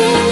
see.